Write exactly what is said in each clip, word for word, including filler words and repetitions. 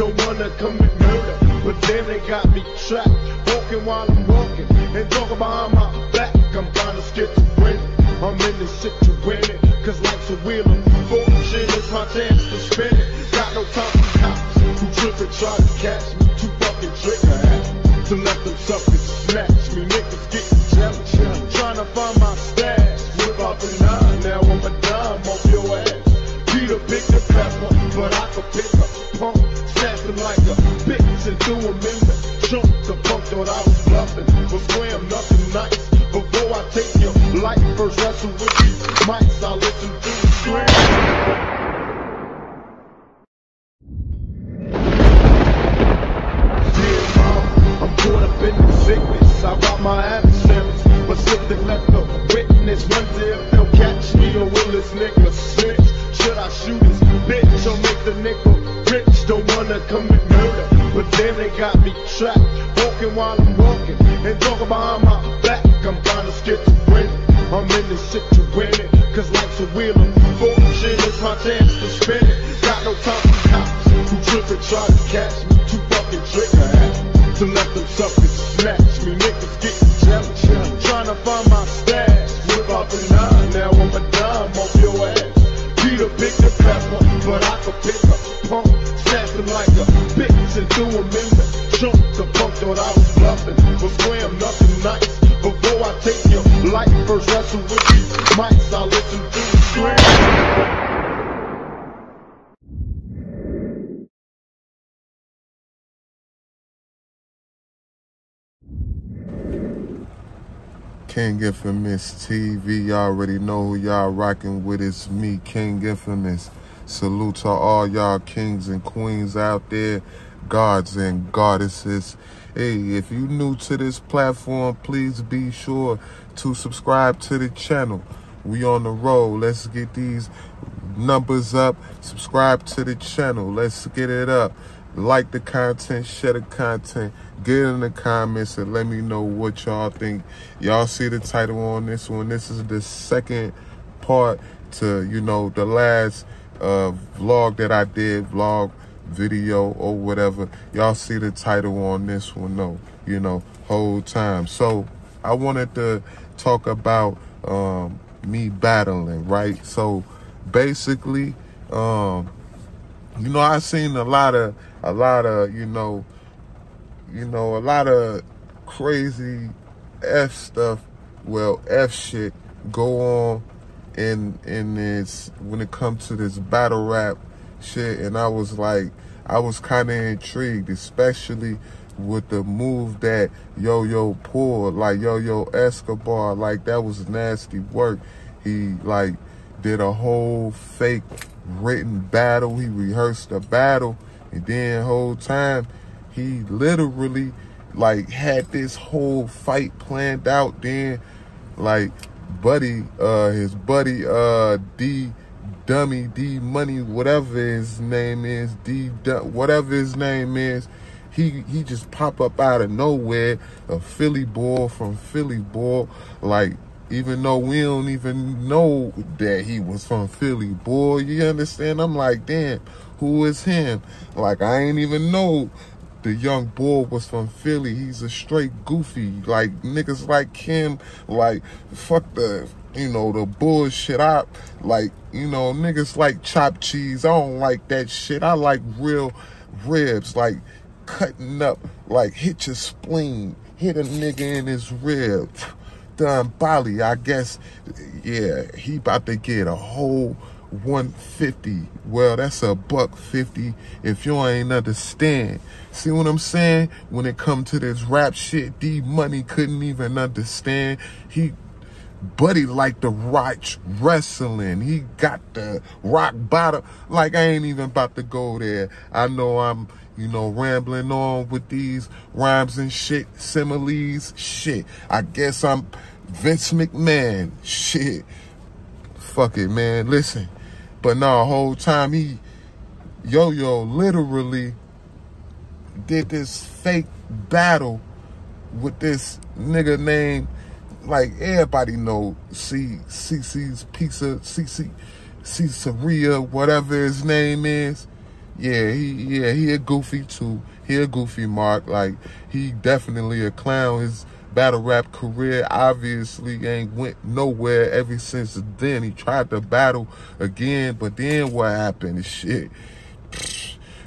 don't wanna commit murder, but then they got me trapped, walking while I'm walking, and talking behind my back. I'm kinda schizophrenic, I'm in this shit to win it, cause life's a wheel of fortune, it's my chance to spin it. Got no time for cops who trippin' try to catch me, too fucking trigger happy to let them suckers snatch me. Niggas getting jealous, tryna find my stash, whip out the nine, now I'm a dime off your ass. Peter picked the pepper, but I could pick a punk, snatch him like a bitch and do him in the junk. The punk thought I was bluffing, but swear I'm nothing nice. Before I take your life, first wrestle with these mics, I'll listen to the scream. I'm caught up in the sickness, I rob my adversaries, but something left no witness. Wonder if they'll catch me or will this nigga snitch? Should I shoot his bitch or make the nickel rich? Don't wanna commit murder, but then they got me trapped, walking while I'm walking, and talking behind my back. I'm kinda schizophrenic, I'm in this shit to win it, cause life's a wheel of fortune, it's my chance to spin it. Got no time for cops who trippin' try to catch me, too fucking trigger happy to let them suckers snatch me. Niggas getting jealous, tryna find my stash, whip out the nine, now I'm a dime off your ass. Peter picked the pepper, but I could pick a punk, snatch him like a bitch and do him in the junk. The punk thought I was bluffing, but swear I'm nothing nice. Before I take your life, first wrestle with these mics, I'll listen to the scream. King Infamis T V, y'all already know who y'all rocking with. It's me, King Infamis. Salute to all y'all kings and queens out there, gods and goddesses. Hey, if you new to this platform, please be sure to subscribe to the channel. We on the road. Let's get these numbers up. Subscribe to the channel. Let's get it up. Like the content, share the content, get in the comments and let me know what y'all think. Y'all see the title on this one. This is the second part to, you know, the last uh, vlog that I did, vlog, video or whatever. Y'all see the title on this one though, you know, whole time. So I wanted to talk about um, me battling, right? So basically, um, you know, I've seen a lot of, a lot of, you know, you know, a lot of crazy F stuff, well, F shit go on in, in this, when it comes to this battle rap shit. And I was like, I was kind of intrigued, especially with the move that Yo-Yo pulled, like Yo-Yo Escobar, like that was nasty work. He like did a whole fake written battle, he rehearsed the battle, and then whole time he literally like had this whole fight planned out. Then like buddy uh his buddy uh D Dummy, D Money, whatever his name is, D whatever his name is, he he just pop up out of nowhere, a Philly boy from Philly boy, like even though we don't even know that he was from Philly, boy, you understand? I'm like, damn, who is him? Like, I ain't even know the young boy was from Philly. He's a straight goofy. Like, niggas like him, like, fuck the, you know, the bullshit up. Like, you know, niggas like chopped cheese. I don't like that shit. I like real ribs, like cutting up, like hit your spleen, hit a nigga in his rib. Don Bali, I guess, yeah, he about to get a whole one fifty. Well, that's a buck fifty if you ain't understand. See what I'm saying? When it come to this rap shit, D Money couldn't even understand. He, buddy, like the watch wrestling. He got the rock bottom. Like, I ain't even about to go there. I know I'm, you know, rambling on with these rhymes and shit, similes, shit. I guess I'm Vince McMahon, shit. Fuck it, man, listen. But no, whole time he, Yo-Yo literally did this fake battle with this nigga named, like everybody know, C, C C's Pizza, C C, Caesarea, whatever his name is. Yeah, he yeah he a goofy too. He a goofy Mark. Like, he definitely a clown. His battle rap career obviously ain't went nowhere ever since then. He tried to battle again, but then what happened? Shit,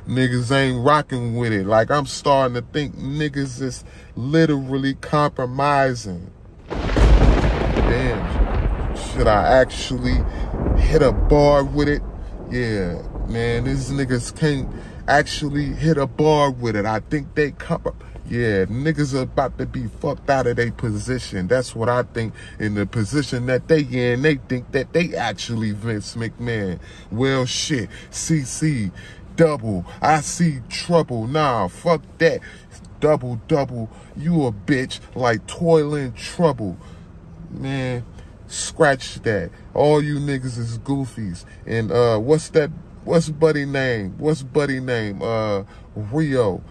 niggas ain't rocking with it. Like, I'm starting to think niggas is literally compromising. Damn, should I actually hit a bar with it? Yeah, man, these niggas can't actually hit a bar with it. I think they compro- Yeah, niggas are about to be fucked out of their position. That's what I think. In the position that they in, they think that they actually Vince McMahon. Well, shit, C C, double, I see trouble. Nah, fuck that. Double, double, you a bitch like toil and trouble. Man, scratch that. All you niggas is goofies. And uh, what's that? What's buddy name? What's buddy name? Uh, Rio.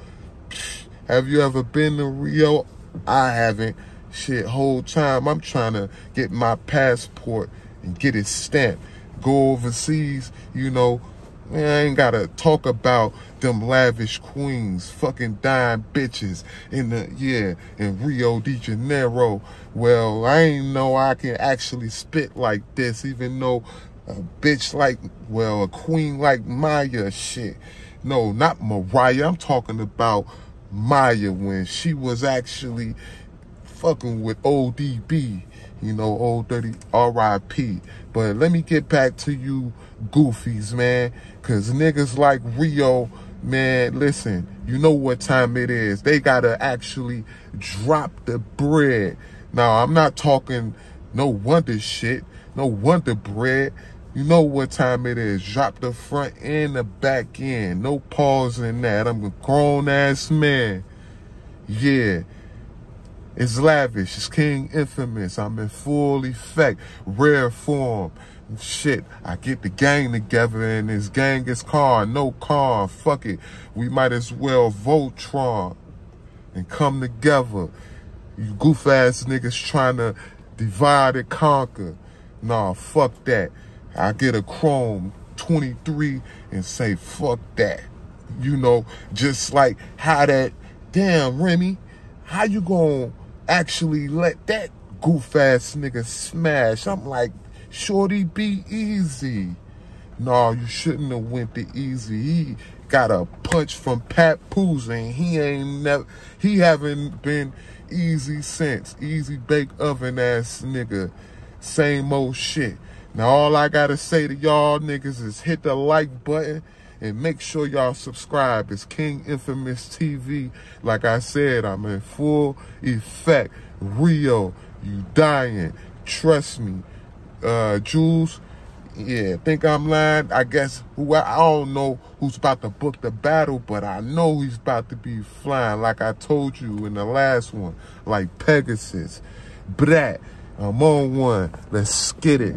Have you ever been to Rio? I haven't. Shit, whole time I'm trying to get my passport and get it stamped. Go overseas, you know. Man, I ain't gotta talk about them lavish queens, fucking dying bitches in the, yeah, in Rio de Janeiro. Well, I ain't know I can actually spit like this, even though a bitch like, well, a queen like Maya, shit. No, not Mariah. I'm talking about Maya when she was actually fucking with O D B. You know, old dirty R I P. But let me get back to you goofies, man. Because niggas like Rio, man, listen, you know what time it is. They got to actually drop the bread. Now, I'm not talking no wonder shit, no wonder bread. You know what time it is. Drop the front and the back end. No pause in that. I'm a grown-ass man. Yeah. It's lavish. It's King Infamis. I'm in full effect. Rare form. Shit. I get the gang together and this gang is car. No car. Fuck it. We might as well Voltron and come together. You goof ass niggas trying to divide and conquer. Nah, fuck that. I get a Chrome twenty-three and say fuck that. You know, just like how that damn Remy. How you gonna actually let that goof ass nigga smash? I'm like, shorty, be easy. No, you shouldn't have went to easy. He got a punch from Pat Poos and he ain't never, he haven't been easy since. Easy bake oven ass nigga. Same old shit. Now all I gotta say to y'all niggas is hit the like button. And make sure y'all subscribe. It's King Infamis T V. Like I said, I'm in full effect. Rio, you dying. Trust me. Uh, Jules, yeah, think I'm lying. I guess, who I, I don't know who's about to book the battle, but I know he's about to be flying, like I told you in the last one. Like Pegasus. Brat. I'm on one. Let's get it.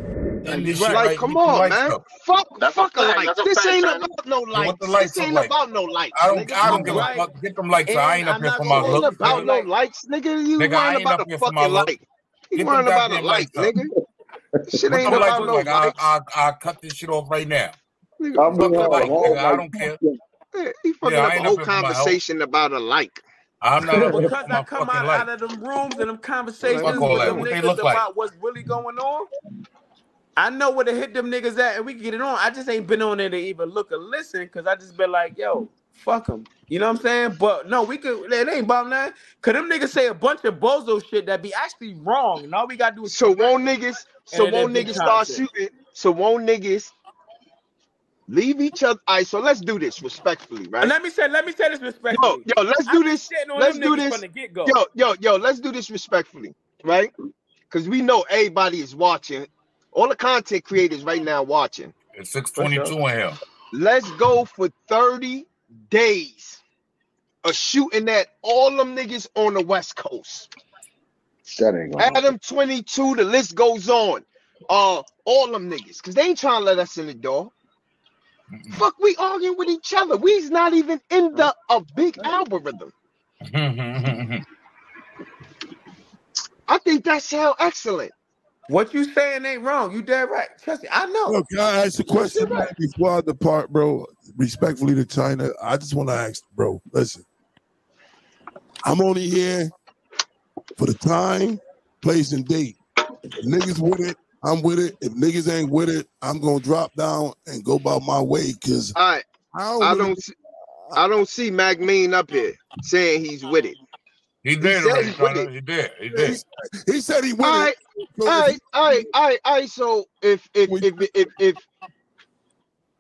And it's right, like, right, come on, man. Up. Fuck, that's fuck a like. That's this a ain't channel. About no likes. This ain't like. About no likes. I don't, I don't give right. a fuck. Get them likes. And I ain't up here for my looks. Ain't about no likes, nigga. You worrying about the fucking like? You worrying about a like, nigga? Shit ain't about no likes. I cut this shit off right now. I'm I don't care. He fucking up a whole conversation about a like. I'm not because I come out, out of them rooms and them conversations with them niggas about like. What's really going on. I know where to hit them niggas at, and we can get it on. I just ain't been on there to even look or listen because I just been like, yo, fuck them. You know what I'm saying? But no, we could. It ain't about nothing. Cause them niggas say a bunch of bozo shit that be actually wrong, and all we gotta do is so won't niggas, so won't niggas start shooting, so won't niggas. Leave each other. All right, so let's do this respectfully, right? And let me say, let me say this respectfully. Yo, yo let's do this. Let's do this. Yo, yo, yo, let's do this respectfully, right? Because we know everybody is watching. All the content creators right now watching. It's six twenty-two in here. Let's go for thirty days of shooting at all them niggas on the West Coast. Adam twenty-two, the list goes on. Uh, all them niggas. Because they ain't trying to let us in the door. Fuck, we arguing with each other. We's not even in the a big algorithm. I think that sounds excellent. What you saying ain't wrong. You dead right. Trust me, I know. Look, can I ask a question right. man, before I depart, bro? Respectfully to China, I just want to ask, bro, listen. I'm only here for the time, place, and date. If niggas with it, I'm with it. If niggas ain't with it, I'm going to drop down and go by my way. Because right. I don't, I really don't see, I don't see Mac Mean up here saying he's with it. He did. He, right, he, did. he did. He did. He, he said he with all it. All right, all right, all right, all right. So if if if if, if, if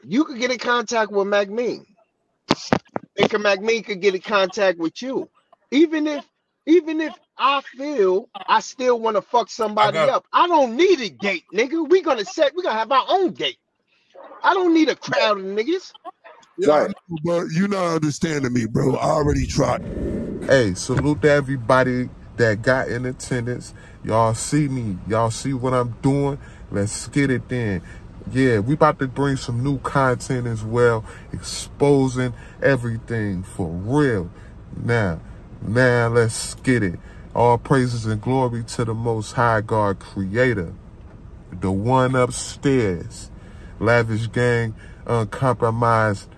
you could get in contact with Mac Mean, and Mac Mean could get in contact with you, even if even if I feel I still want to fuck somebody I up, I don't need a date, nigga. We're gonna set. We're gonna have our own date. I don't need a crowd of niggas. Right, but you not understanding me, bro. I already tried. Hey, salute to everybody that got in attendance. Y'all see me. Y'all see what I'm doing. Let's get it then. Yeah, we about to bring some new content as well, exposing everything for real. Now, now let's get it. All praises and glory to the Most High God Creator, the one upstairs. Lavish Gang, uncompromised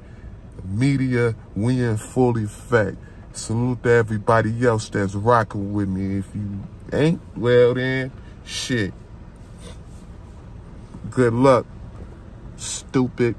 media, we in full effect. Salute to everybody else that's rocking with me. If you ain't, well then, shit. Good luck, stupid.